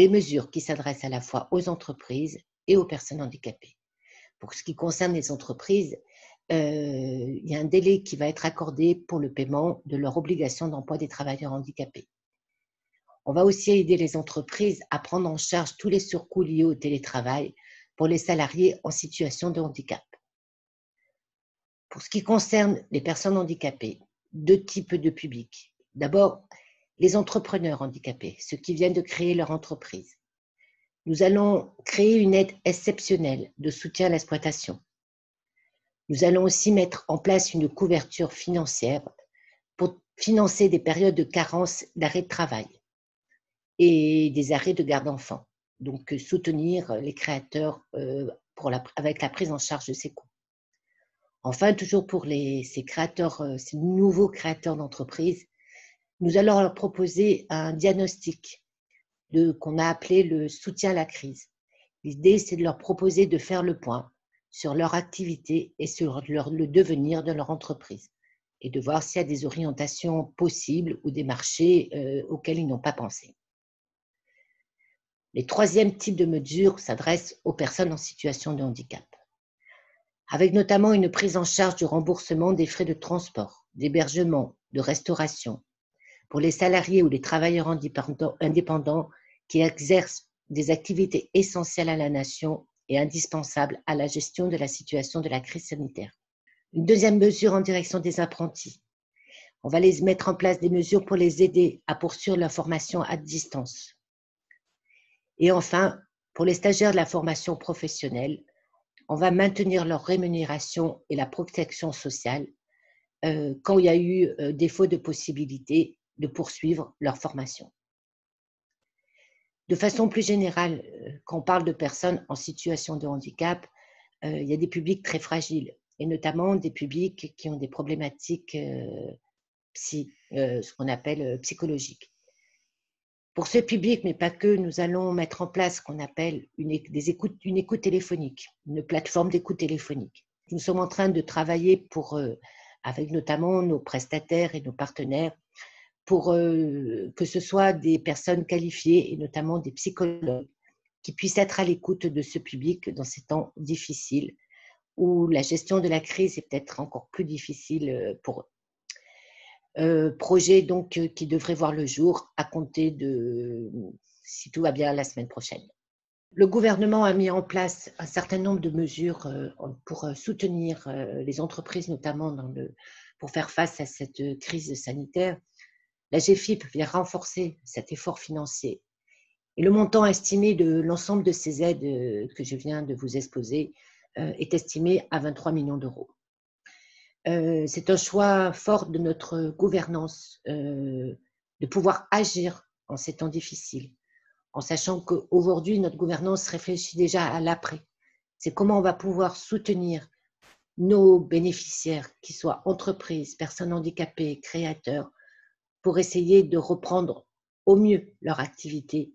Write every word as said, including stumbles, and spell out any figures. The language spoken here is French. des mesures qui s'adressent à la fois aux entreprises et aux personnes handicapées. Pour ce qui concerne les entreprises, euh, il y a un délai qui va être accordé pour le paiement de leur obligation d'emploi des travailleurs handicapés. On va aussi aider les entreprises à prendre en charge tous les surcoûts liés au télétravail pour les salariés en situation de handicap. Pour ce qui concerne les personnes handicapées, deux types de publics. D'abord, les entrepreneurs handicapés, ceux qui viennent de créer leur entreprise. Nous allons créer une aide exceptionnelle de soutien à l'exploitation. Nous allons aussi mettre en place une couverture financière pour financer des périodes de carence d'arrêt de travail et des arrêts de garde d'enfants. Donc, soutenir les créateurs pour la, avec la prise en charge de ces coûts. Enfin, toujours pour les, ces créateurs, ces nouveaux créateurs d'entreprise, nous allons leur proposer un diagnostic qu'on a appelé le soutien à la crise. L'idée, c'est de leur proposer de faire le point sur leur activité et sur leur, le devenir de leur entreprise et de voir s'il y a des orientations possibles ou des marchés euh, auxquels ils n'ont pas pensé. Le troisième type de mesures s'adresse aux personnes en situation de handicap, avec notamment une prise en charge du remboursement des frais de transport, d'hébergement, de restauration, pour les salariés ou les travailleurs indépendants qui exercent des activités essentielles à la nation et indispensables à la gestion de la situation de la crise sanitaire. Une deuxième mesure en direction des apprentis. On va les mettre en place des mesures pour les aider à poursuivre leur formation à distance. Et enfin, pour les stagiaires de la formation professionnelle, on va maintenir leur rémunération et la protection sociale euh, quand il y a eu euh, défaut de possibilité de poursuivre leur formation. De façon plus générale, quand on parle de personnes en situation de handicap, euh, il y a des publics très fragiles, et notamment des publics qui ont des problématiques euh, psy, euh, ce qu'on appelle euh, psychologiques. Pour ce public, mais pas que, nous allons mettre en place ce qu'on appelle une, des écoutes, une écoute téléphonique, une plateforme d'écoute téléphonique. Nous sommes en train de travailler pour, euh, avec notamment nos prestataires et nos partenaires, pour euh, que ce soit des personnes qualifiées et notamment des psychologues qui puissent être à l'écoute de ce public dans ces temps difficiles où la gestion de la crise est peut-être encore plus difficile pour eux. Euh, projet donc euh, qui devrait voir le jour à compter de, si tout va bien, la semaine prochaine. Le gouvernement a mis en place un certain nombre de mesures euh, pour soutenir euh, les entreprises, notamment dans le, pour faire face à cette crise sanitaire. L'Agefiph vient renforcer cet effort financier. Et le montant estimé de l'ensemble de ces aides euh, que je viens de vous exposer euh, est estimé à vingt-trois millions d'euros. Euh, c'est un choix fort de notre gouvernance euh, de pouvoir agir en ces temps difficiles, en sachant qu'aujourd'hui, notre gouvernance réfléchit déjà à l'après. C'est comment on va pouvoir soutenir nos bénéficiaires, qu'ils soient entreprises, personnes handicapées, créateurs, pour essayer de reprendre au mieux leur activité.